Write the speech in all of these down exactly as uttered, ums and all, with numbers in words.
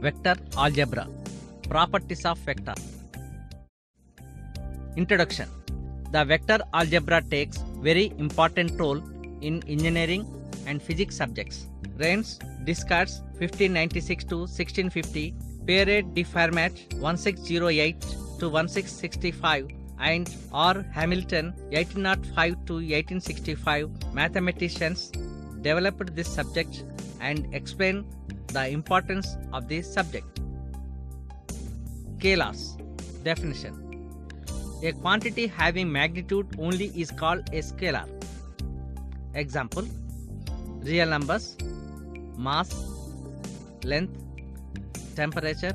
Vector algebra. Properties of vector. Introduction. The vector algebra takes very important role in engineering and physics subjects. Rene Descartes fifteen ninety-six to sixteen fifty, Pierre de Fermat sixteen oh eight to sixteen sixty-five, and R. Hamilton eighteen oh five to eighteen sixty-five mathematicians developed this subject and explained the importance of this subject. K-loss definition. A quantity having magnitude only is called a scalar. Example: real numbers, mass, length, temperature,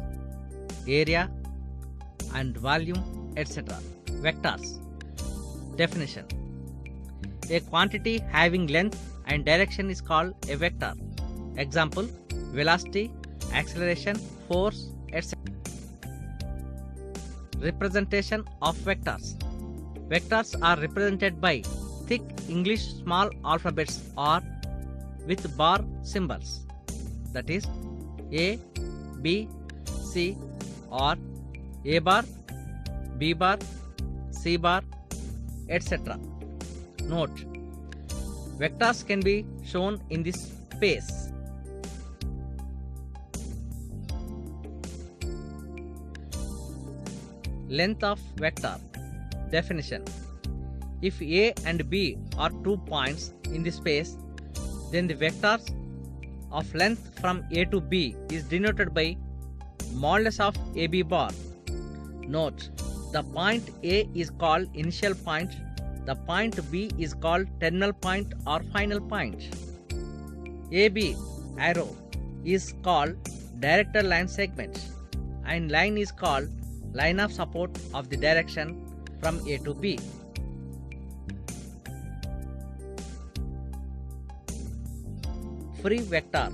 area, and volume, et cetera. Vectors. Definition: a quantity having length and direction is called a vector. Example: velocity, acceleration, force, et cetera. Representation of vectors. Vectors are represented by thick English small alphabets or with bar symbols, that is A, B, C or A bar, B bar, C bar, et cetera. Note, vectors can be shown in this space. Length of vector. Definition: if A and B are two points in the space, then the vectors of length from A to B is denoted by modulus of A B bar. Note, the point A is called initial point, the point B is called terminal point or final point. A B arrow is called directed line segment and line is called line of support of the direction from A to B. Free vector.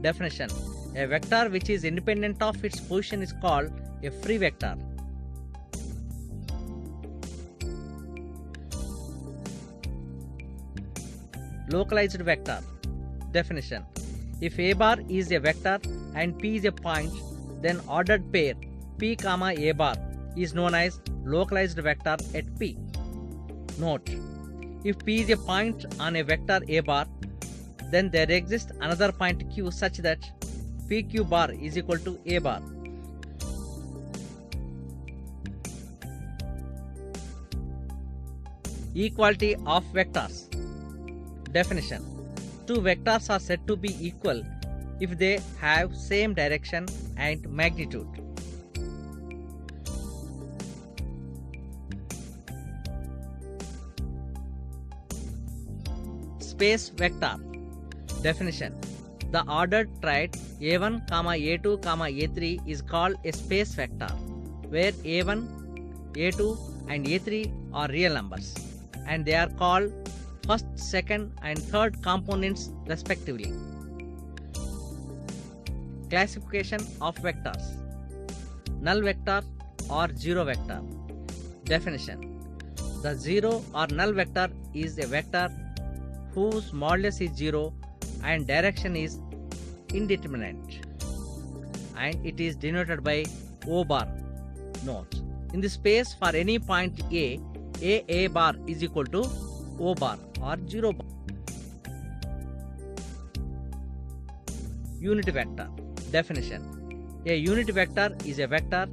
Definition: a vector which is independent of its position is called a free vector. Localized vector. Definition: if A bar is a vector and P is a point, then ordered pair P, A bar is known as localized vector at P. Note, if P is a point on a vector A bar, then there exists another point Q such that P Q bar is equal to A bar. Equality of vectors. Definition: two vectors are said to be equal if they have same direction and magnitude. Space vector. Definition: the ordered triad A one, A two, A three is called a space vector, where A one, A two and A three are real numbers and they are called first, second and third components respectively. Classification of vectors. Null vector or zero vector. Definition: the zero or null vector is a vector whose modulus is zero and direction is indeterminate, and it is denoted by O bar. Note, in the space for any point A, A A bar is equal to O bar or zero bar. Unit vector. Definition: a unit vector is a vector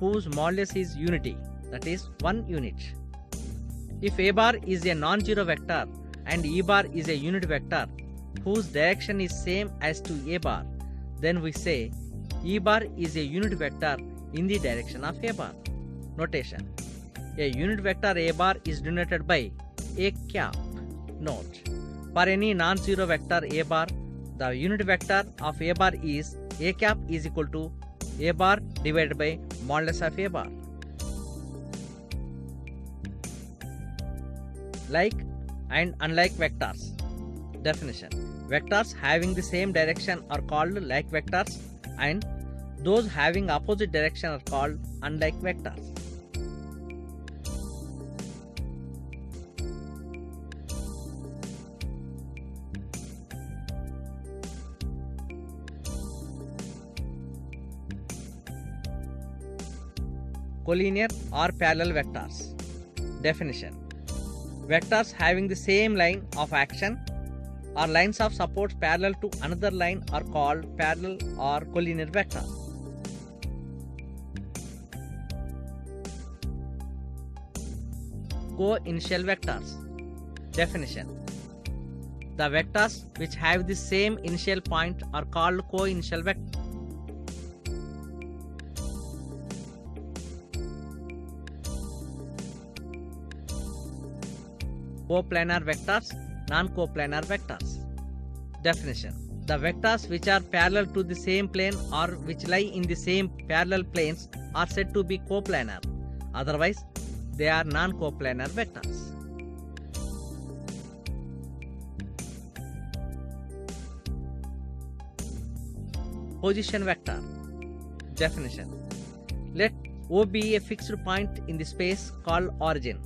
whose modulus is unity, that is one unit. If A bar is a non-zero vector and E bar is a unit vector whose direction is same as to A bar, then we say E bar is a unit vector in the direction of A bar. Notation: a unit vector A bar is denoted by A cap. Note, for any non-zero vector A bar, the unit vector of A bar is A cap is equal to A bar divided by modulus of A bar. Like and unlike vectors. Definition: vectors having the same direction are called like vectors and those having opposite direction are called unlike vectors. collinear or parallel vectors. Definition: vectors having the same line of action or lines of support parallel to another line are called parallel or collinear vector. Co-initial vectors. Definition: the vectors which have the same initial point are called co-initial vectors. Coplanar vectors, non-coplanar vectors. Definition: the vectors which are parallel to the same plane or which lie in the same parallel planes are said to be coplanar. Otherwise, they are non-coplanar vectors. Position vector. Definition: let O be a fixed point in the space called origin.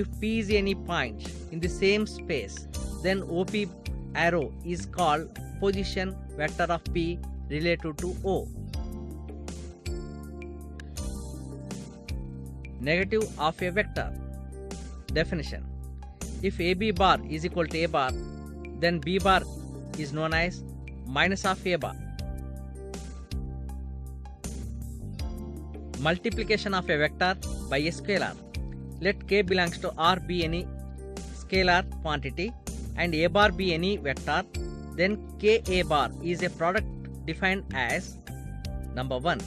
If P is any point in the same space, then O P arrow is called position vector of P relative to O. Negative of a vector. Definition: if A B bar is equal to A bar, then B bar is known as minus of A bar. Multiplication of a vector by a scalar. Let K belongs to R be any scalar quantity and A bar be any vector, then K A bar is a product defined as number one.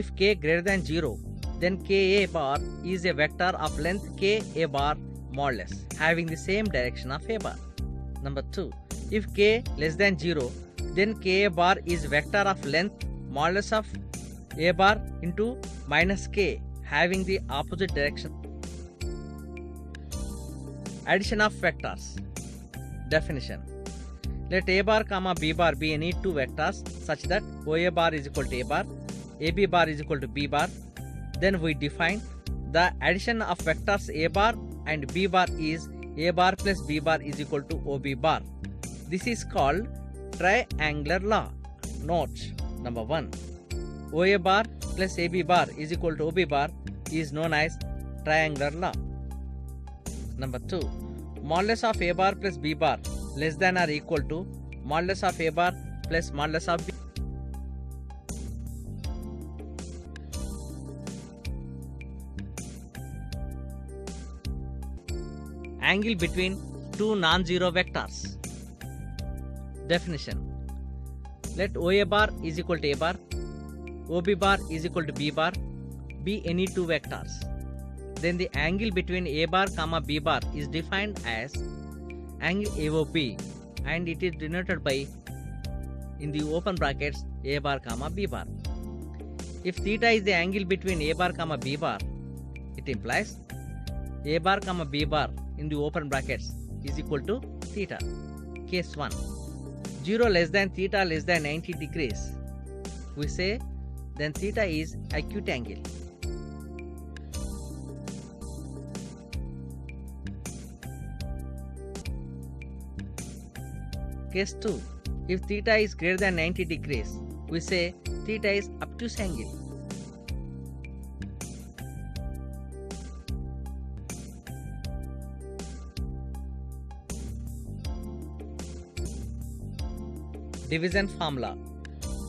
If K greater than zero, then K A bar is a vector of length K A bar modulus having the same direction of A bar. Number two. If K less than zero, then K A bar is vector of length modulus of A bar into minus K having the opposite direction. Addition of vectors. Definition: let A bar comma B bar be any two vectors such that O A bar is equal to A bar, A B bar is equal to B bar. Then we define the addition of vectors A bar and B bar is A bar plus B bar is equal to O B bar. This is called triangular law. Note: number one, O A bar plus A B bar is equal to O B bar is known as triangular law. Number two, modulus of A bar plus B bar less than or equal to modulus of A bar plus modulus of B. Angle between two non-zero vectors. Definition: let O A bar is equal to A bar, O B bar is equal to B bar, be any two vectors. Then the angle between A bar comma B bar is defined as angle A O B and it is denoted by in the open brackets A bar comma B bar. If theta is the angle between A bar comma B bar, it implies A bar comma B bar in the open brackets is equal to theta. Case one. zero less than theta less than ninety degrees. We say then theta is acute angle. Case two. If theta is greater than ninety degrees, we say theta is obtuse angle. Division formula.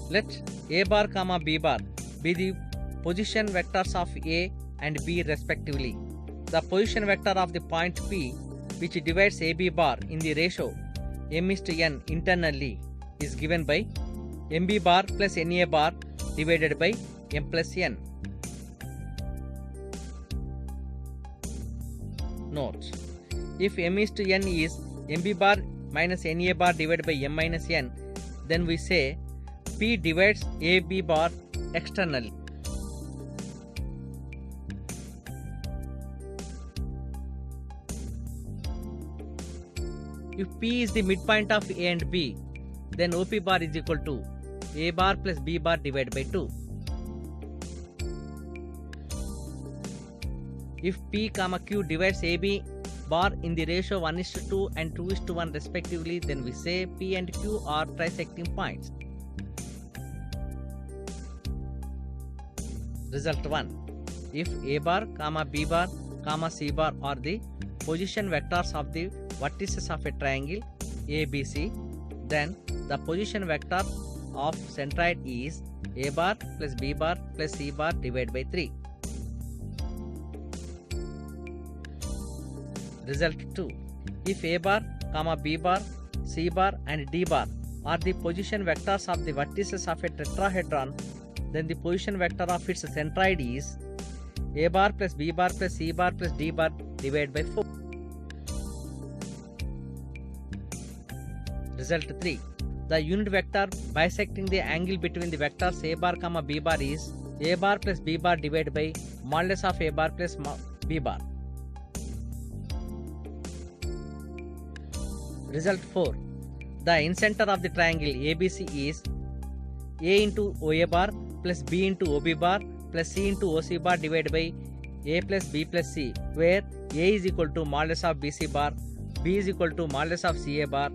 Let A bar comma B bar be the position vectors of A and B respectively. The position vector of the point P which divides A B bar in the ratio M is to N internally is given by M B bar plus N A bar divided by M plus N. Note: if M is to N is M B bar minus N A bar divided by M minus N, then we say P divides A B bar externally. If P is the midpoint of A and B, then O P bar is equal to A bar plus B bar divided by two. If P comma Q divides A B bar in the ratio one is to two and two is to one respectively, then we say P and Q are trisecting points. Result one. if a bar, comma b bar, comma c bar are the position vectors of the vertices of a triangle A B C, then the position vector of centroid is a bar plus b bar plus c bar divided by three. Result two. If a bar, comma b bar, c bar and d bar are the position vectors of the vertices of a tetrahedron, then the position vector of its centroid is a bar plus b bar plus c bar plus d bar divided by four. Result three. The unit vector bisecting the angle between the vectors a bar comma b bar is a bar plus b bar divided by modulus of a bar plus b bar. Result four. The incenter of the triangle A B C is A into O A bar plus B into O B bar plus C into O C bar divided by A plus B plus C, where A is equal to modulus of B C bar, B is equal to modulus of C A bar,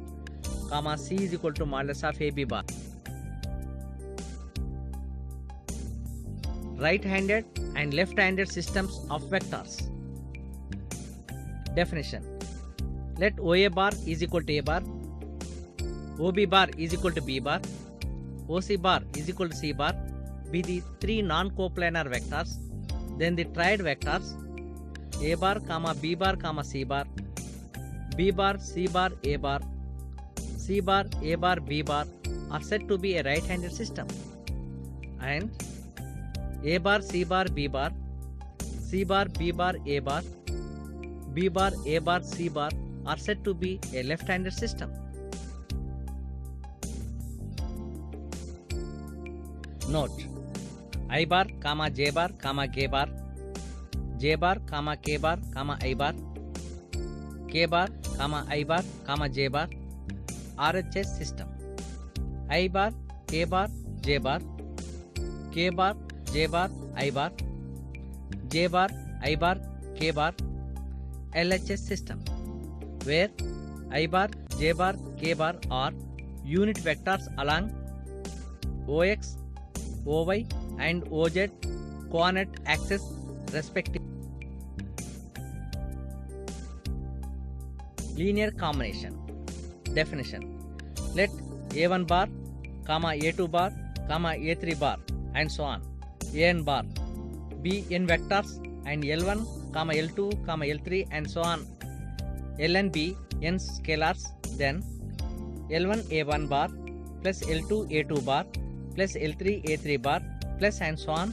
comma C is equal to modulus of A B bar. Right-handed and left-handed systems of vectors. Definition. Let O A bar is equal to A bar, O B bar is equal to B bar, O C bar is equal to C bar be the three non-coplanar vectors, then the triad vectors A bar, comma B bar, comma C bar, B bar, C bar, A bar, C bar, A bar, B bar are said to be a right-handed system, and A bar, C bar, B bar, C bar, B bar, A bar, B bar, A bar, C bar are said to be a left-handed system. Note: I bar, comma J bar, comma K bar, J bar, comma K bar, comma I bar, K bar, comma I bar, comma J bar are a system. I bar, K bar, J bar, K bar, J bar, I bar, J bar, I bar, K bar L H S system, where I bar, J bar, K bar are unit vectors along O X, O Y and O Z coordinate axes respectively. Linear combination. Definition. Let A one bar, comma A two bar, comma A three bar and so on, A n bar, be n vectors and L one, comma L two, comma L three and so on, L n be n scalars, then L one A one bar plus L two A two bar plus L three A three bar plus and so on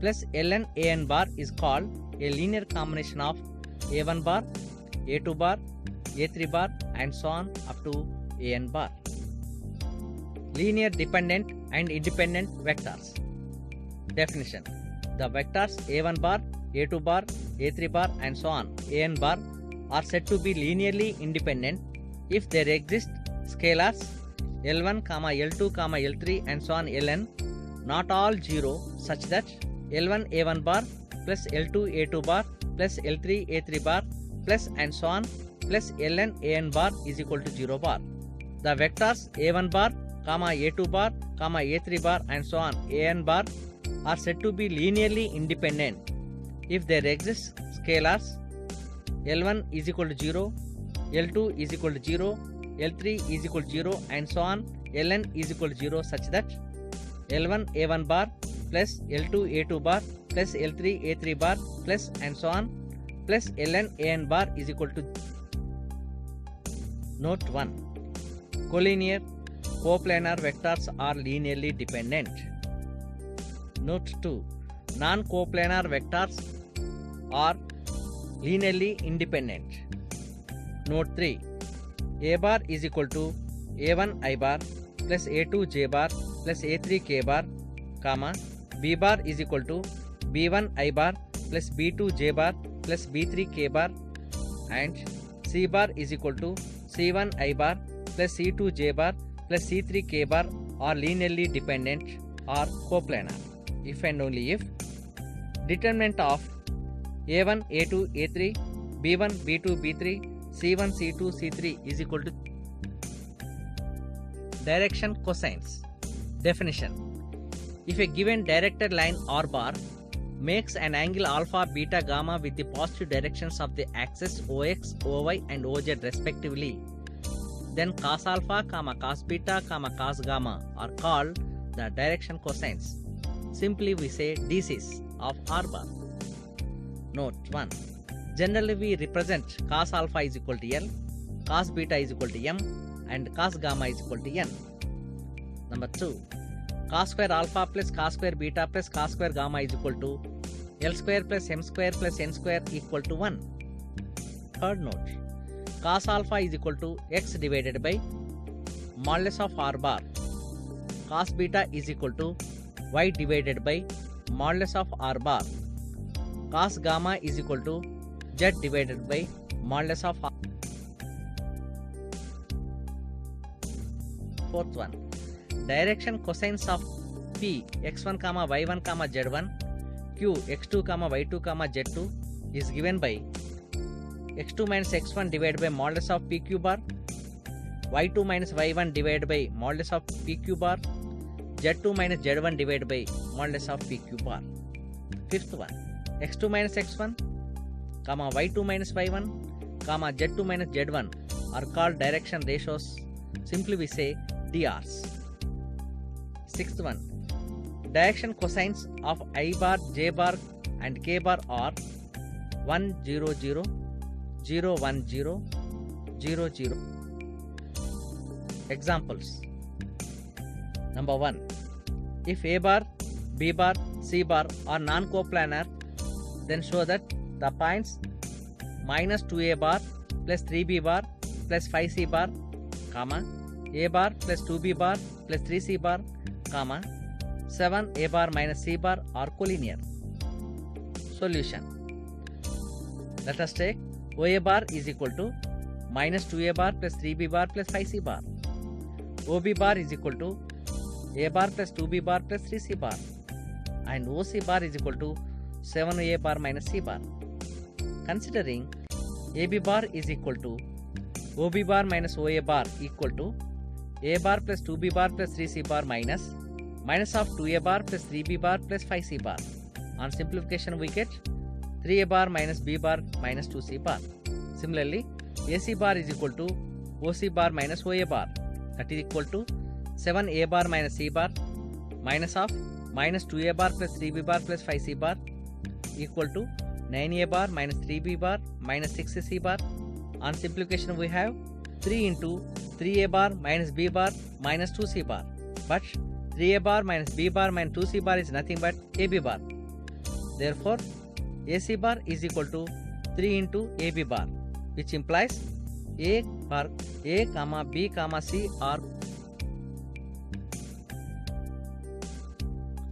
plus L n A n bar is called a linear combination of A one bar, A two bar, A three bar and so on up to A n bar. Linear dependent and independent vectors. Definition. The vectors A one bar, A two bar, A three bar and so on, A n bar are said to be linearly independent if there exist scalars L one, L two, L three and so on L n, not all zero, such that L one A one bar plus L two A two bar plus L three A three bar plus and so on plus L n A n bar is equal to zero bar. The vectors A one bar, A two bar, A three bar and so on A n bar are said to be linearly independent if there exists scalars L one is equal to zero, L two is equal to zero, L three is equal to zero and so on, L n is equal to zero, such that L one A one bar plus L two A two bar plus L three A three bar plus and so on plus L n A n bar is equal to. Note one. Collinear, coplanar vectors are linearly dependent. Note two. Non-coplanar vectors are linearly independent. Note three. A bar is equal to A one I bar plus A two J bar plus A three K bar, comma B bar is equal to B one I bar plus B two J bar plus B three K bar, and C bar is equal to C one I bar plus C two J bar plus C three K bar are linearly dependent or coplanar if and only if determinant of A one A two A three B one B two B three C one C two C three is equal to. Direction cosines. Definition. If a given directed line R bar makes an angle alpha, beta, gamma with the positive directions of the axis O X, O Y and O Z respectively. Then cos alpha, comma, cos beta, comma, cos gamma are called the direction cosines. Simply we say D Cs of R bar. Note one. Generally we represent cos alpha is equal to L, cos beta is equal to M and cos gamma is equal to N. Number two. Cos square alpha plus cos square beta plus cos square gamma is equal to L square plus M square plus N square equal to one. Third note. Cos alpha is equal to X divided by modulus of R bar. Cos beta is equal to Y divided by modulus of R bar. Cos gamma is equal to Z divided by modulus of R. Fourth one. Direction cosines of P x one, y one, z one, Q x two, y two, z two is given by x two minus x one divided by modulus of P Q bar, y two minus y one divided by modulus of P Q bar, z two minus z one divided by modulus of P Q bar. Fifth one. x two minus x one, y two minus y one, z two minus z one are called direction ratios. Simply we say D Rs. Sixth one. Direction cosines of I bar, J bar and K bar are one, zero, zero, zero, one, zero, zero, zero. Examples. Number one. If A bar, B bar, C bar are non-coplanar, then show that the points minus two A bar plus three B bar plus five C bar, comma, A bar plus two B bar plus three C bar, comma, seven A bar minus C bar are collinear. Solution. Let us take O A bar is equal to minus two A bar plus three B bar plus five C bar. O B bar is equal to A bar plus two B bar plus three C bar. And O C bar is equal to seven A bar minus C bar. Considering A B bar is equal to O B bar minus O A bar equal to A bar plus two B bar plus three C bar minus minus of two A bar plus three B bar plus five C bar. On simplification we get three A bar minus B bar minus two C bar. Similarly, A C bar is equal to O C bar minus O A bar, that is equal to seven A bar minus C bar minus of minus two A bar plus three B bar plus five C bar equal to nine A bar minus three B bar minus six C bar. On simplification we have three into three A bar minus B bar minus two C bar, but three A bar minus B bar minus two C bar is nothing but A B bar. Therefore, A C bar is equal to three into A B bar, which implies A bar A, B, C are.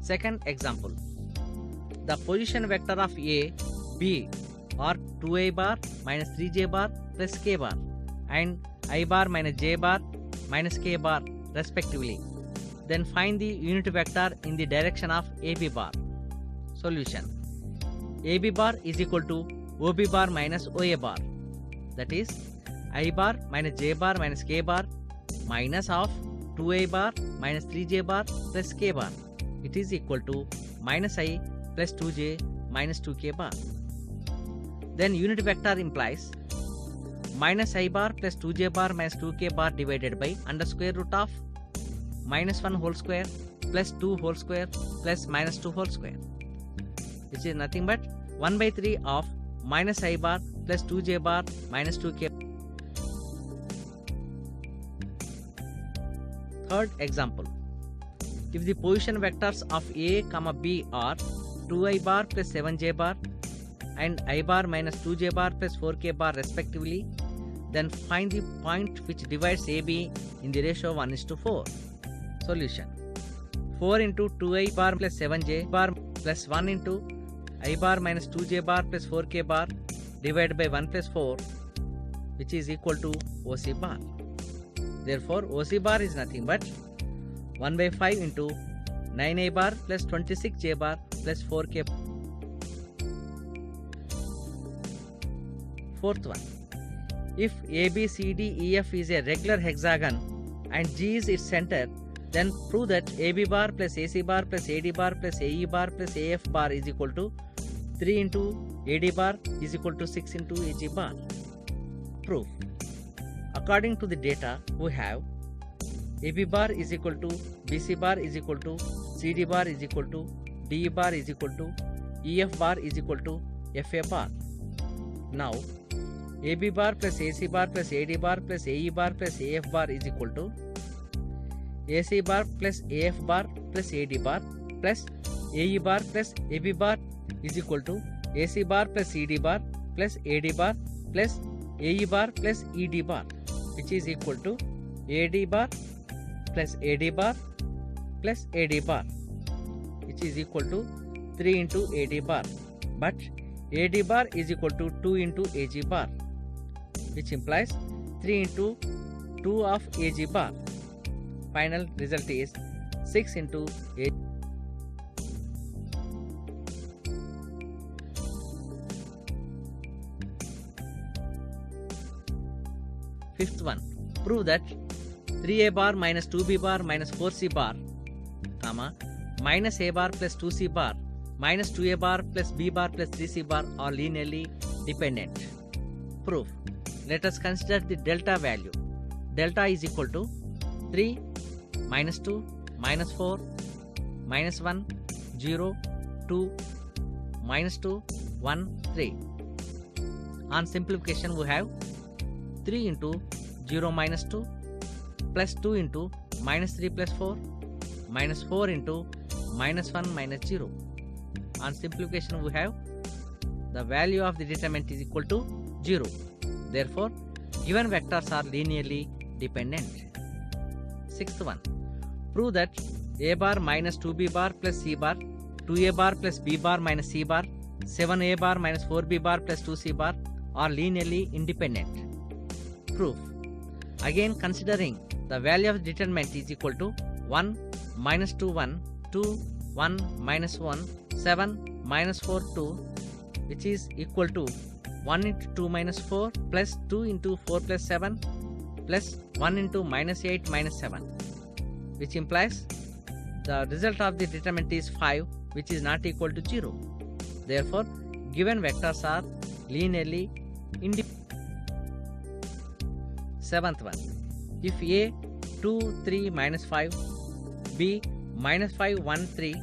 Second example. The position vector of A, B are two A bar minus three J bar plus K bar and I bar minus J bar minus K bar respectively. Then find the unit vector in the direction of A B bar. Solution. A B bar is equal to O B bar minus O A bar, that is I bar minus J bar minus K bar minus of two A bar minus three J bar plus K bar. It is equal to minus I plus two J minus two K bar. Then unit vector implies minus I bar plus two J bar minus two K bar divided by under square root of minus one whole square plus two whole square plus minus two whole square, which is nothing but one by three of minus I bar plus two J bar minus two K. Third example. If the position vectors of A, B are two I bar plus seven J bar and I bar minus two J bar plus four K bar respectively, then find the point which divides A B in the ratio one is to four. Solution. four into two I bar plus seven J bar plus one into I bar minus two J bar plus four K bar divided by one plus four, which is equal to O C bar. Therefore, O C bar is nothing but one by five into nine A bar plus twenty-six J bar plus four K bar. Fourth one. If A B C D E F is a regular hexagon and G is its center, then prove that A B bar plus A C bar plus A D bar plus A E bar plus A F bar is equal to three into A D bar is equal to six into A G bar. Proof. According to the data we have, A B bar is equal to B C bar is equal to C D bar is equal to D E bar is equal to E F bar is equal to F A bar. Now A B bar plus A C bar plus A D bar plus A E bar plus A F bar is equal to A C bar plus A F bar plus A D bar plus A E bar plus A B bar is equal to A C bar plus C D bar plus A D bar plus A E bar plus E D bar, which is equal to A D bar plus A D bar plus A D bar, which is equal to three into A D bar, but A D bar is equal to two into A G bar, which implies three into two of A G bar. Final result is six into A G. Fifth one. Prove that three A bar minus two B bar minus four C bar, comma, minus A bar plus two C bar minus two A bar plus B bar plus three C bar are linearly dependent. Proof. Let us consider the delta value. Delta is equal to three, minus two, minus four, minus one, zero, two, minus two, one, three. On simplification we have three into zero minus two plus two into minus three plus four minus four into minus one minus zero. On simplification we have the value of the determinant is equal to zero. Therefore, given vectors are linearly dependent. Sixth one. Prove that A bar minus two B bar plus C bar, two A bar plus B bar minus C bar, seven A bar minus four B bar plus two C bar are linearly independent. Proof. Again, considering the value of determinant is equal to one, minus two, one, two, one, minus one, seven, minus four, two, which is equal to one into two minus four plus two into four plus seven plus one into minus eight minus seven, which implies the result of the determinant is five, which is not equal to zero. Therefore, given vectors are linearly independent. Seventh one. If A two, three, minus five, B minus five, one, three,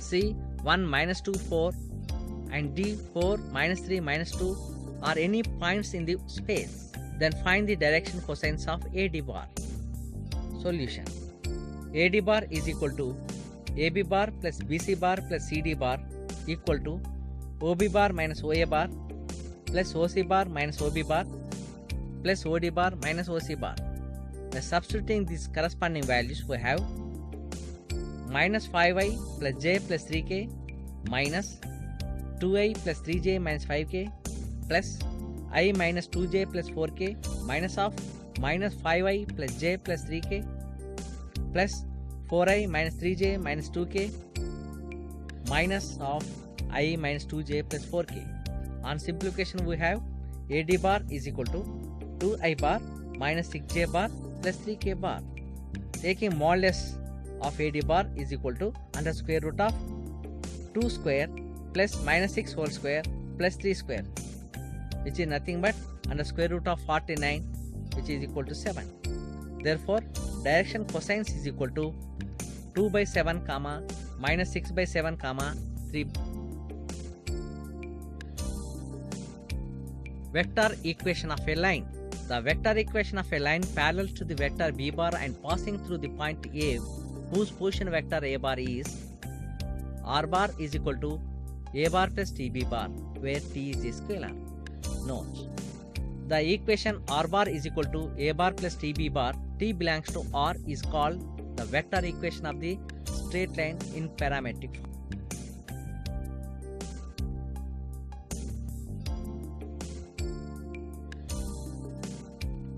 C one, minus two, four, and D four, minus three, minus two are any points in the space, then find the direction cosines of A D bar. Solution. A D bar is equal to A B bar plus B C bar plus C D bar equal to O B bar minus O A bar plus O C bar minus O B bar plus O D bar minus O C bar. By substituting these corresponding values we have minus five I plus J plus three K minus two I plus three J minus five K plus I minus two J plus four K minus of minus five I plus J plus three K plus four I minus three J minus two K minus of I minus two J plus four K. On simplification we have A D bar is equal to two I bar minus six J bar plus three K bar. Taking modulus of A D bar is equal to under square root of two square plus minus six whole square plus three square, which is nothing but under square root of forty-nine, which is equal to seven. Therefore, direction cosines is equal to two by seven comma minus six by seven comma three. Vector equation of a line. The vector equation of a line parallel to the vector B bar and passing through the point A, whose position vector A bar is R bar is equal to A bar plus T B bar, where T is a scalar. Notes. The equation R bar is equal to A bar plus T B bar, T belongs to R, is called the vector equation of the straight line in parametric form.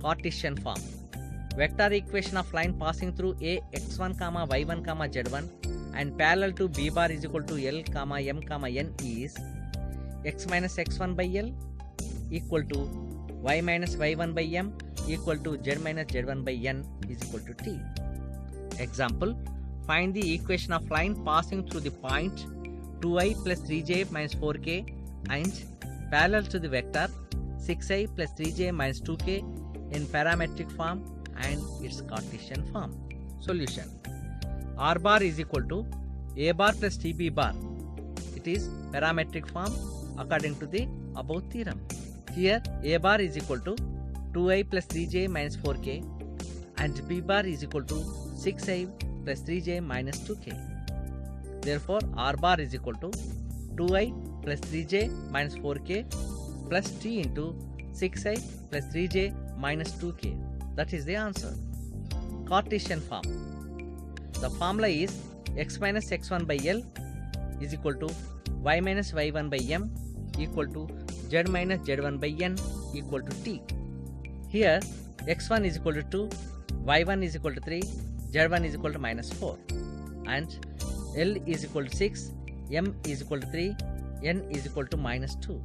Cartesian form. Vector equation of line passing through A x one, y one, z one and parallel to B bar is equal to L, m, n is x minus x one by L equal to y minus y one by m equal to z minus z one by n is equal to T. Example. Find the equation of line passing through the point two i plus three j minus four k and parallel to the vector six i plus three j minus two k in parametric form and its Cartesian form. Solution: r bar is equal to a bar plus tb bar. It is parametric form according to the above theorem. Here a bar is equal to two i plus three j minus four k and b bar is equal to six i plus three j minus two k. Therefore r bar is equal to two i plus three j minus four k plus t into six i plus three j minus two k. That is the answer. Cartesian form. The formula is x minus x one by L is equal to y minus y one by M equal to z minus z one by N equal to t. Here x one is equal to two, y one is equal to three, z one is equal to minus four, and L is equal to six, M is equal to three, N is equal to minus two.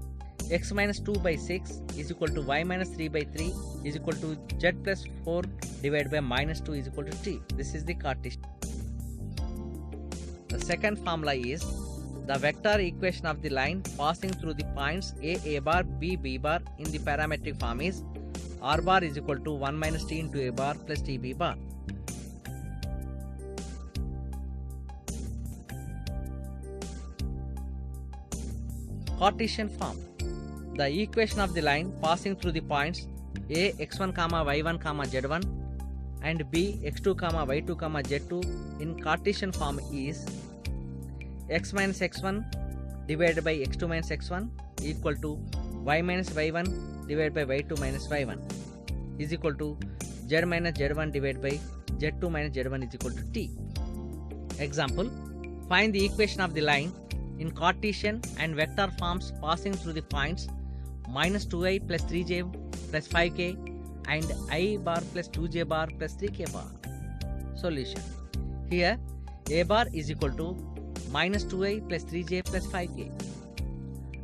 X minus two by six is equal to y minus three by three is equal to z plus four divided by minus two is equal to t. This is the Cartesian. The second formula is the vector equation of the line passing through the points a a bar b b bar in the parametric form is r bar is equal to one minus t into a bar plus t b bar. Cartesian form. The equation of the line passing through the points a x one comma y one comma z one and b x two comma y two comma z two in Cartesian form is x minus x one divided by x two minus x one equal to y minus y one divided by y two minus y one is equal to z minus z one divided by z two minus z one is equal to t. Example: find the equation of the line in Cartesian and vector forms passing through the points minus two i plus three j plus five k and I bar plus two j bar plus three k bar. Solution: here a bar is equal to minus two i plus three j plus five k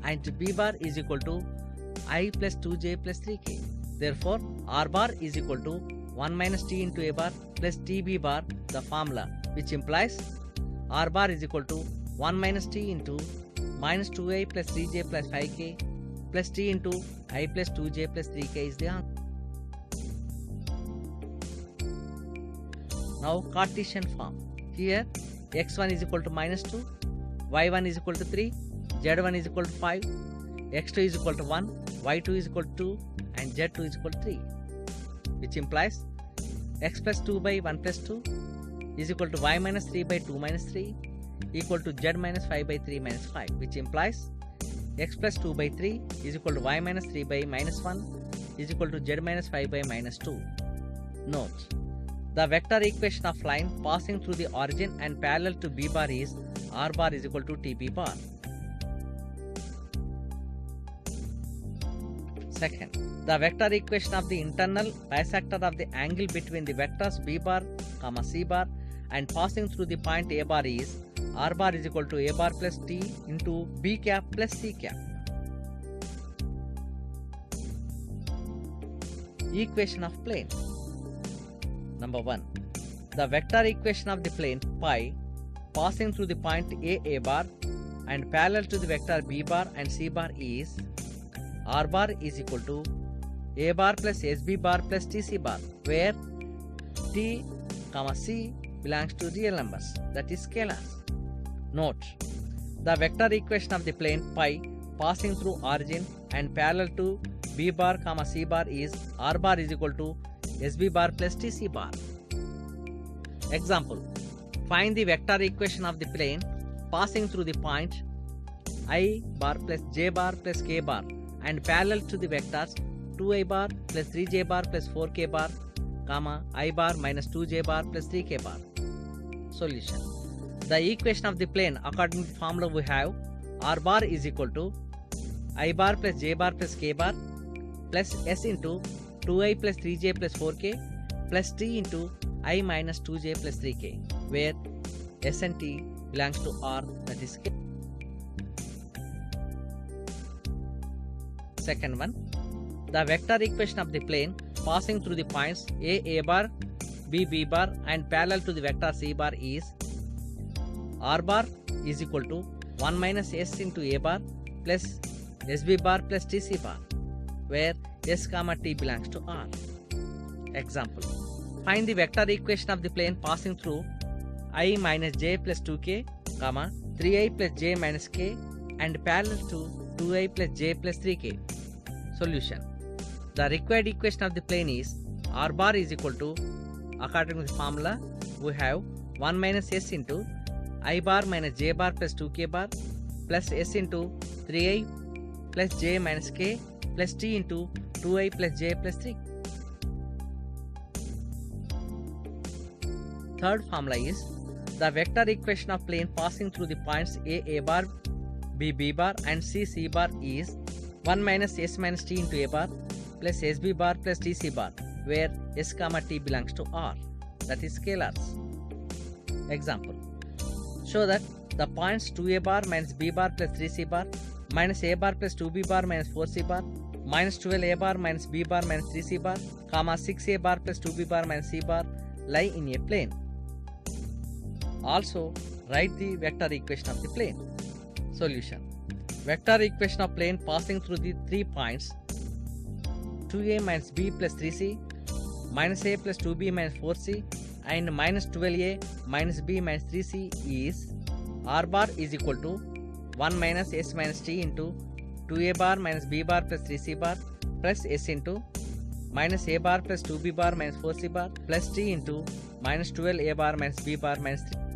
and b bar is equal to I plus two j plus three k. Therefore r bar is equal to one minus t into a bar plus tb bar, the formula, which implies r bar is equal to one minus t into minus two i plus three j plus five k plus t into I plus two j plus three k is the answer. Now Cartesian form. Here x one is equal to minus two, y one is equal to three, z one is equal to five, x two is equal to one, y two is equal to two and z two is equal to three, which implies x plus two by one plus two is equal to y minus three by two minus three equal to z minus five by three minus five, which implies x plus two by three is equal to y minus three by minus one is equal to z minus five by minus two. Note: the vector equation of line passing through the origin and parallel to b bar is r bar is equal to tb bar. Second, the vector equation of the internal bisector of the angle between the vectors b bar comma c bar and passing through the point a bar is r bar is equal to a bar plus t into b cap plus c cap. Equation of plane. Number one, the vector equation of the plane pi passing through the point a a bar and parallel to the vector b bar and c bar is r bar is equal to a bar plus sb bar plus tc bar, where t comma c belongs to real numbers, that is scalars. Note: the vector equation of the plane pi passing through origin and parallel to b bar comma c bar is r bar is equal to sb bar plus tc bar. Example: find the vector equation of the plane passing through the point I bar plus j bar plus k bar and parallel to the vectors two i bar plus three j bar plus four k bar comma I bar minus two j bar plus three k bar. Solution: the equation of the plane according to the formula we have r bar is equal to I bar plus j bar plus k bar plus s into two i plus three j plus four k plus t into I minus two j plus three k, where s and t belongs to r, that is k. Second one, the vector equation of the plane passing through the points a a bar b b bar and parallel to the vector c bar is r bar is equal to one minus s into a bar plus sb bar plus tc bar, where s comma t belongs to R. Example: find the vector equation of the plane passing through I minus j plus two k comma three i plus j minus k and parallel to two i plus j plus three k. Solution: the required equation of the plane is R bar is equal to, according to the formula, we have one minus s into I bar minus j bar plus two k bar plus s into three i plus j minus k plus t into two i plus j plus three. Third formula is the vector equation of plane passing through the points a a bar, b b bar and c c bar is one minus s minus t into a bar plus sb bar plus tc bar, where s comma t belongs to R, that is scalars. Example: show that the points two a bar minus b bar plus three c bar minus a bar plus two b bar minus four c bar minus twelve a bar minus b bar minus three c bar comma six a bar plus two b bar minus c bar lie in a plane. Also write the vector equation of the plane. Solution: vector equation of plane passing through the three points two a minus b plus three c minus a plus two b minus four c and minus twelve a minus b minus three c is R bar is equal to one minus s minus t into two a bar minus b bar plus three c bar plus s into minus a bar plus two b bar minus four c bar plus t into minus twelve a bar minus b bar minus three.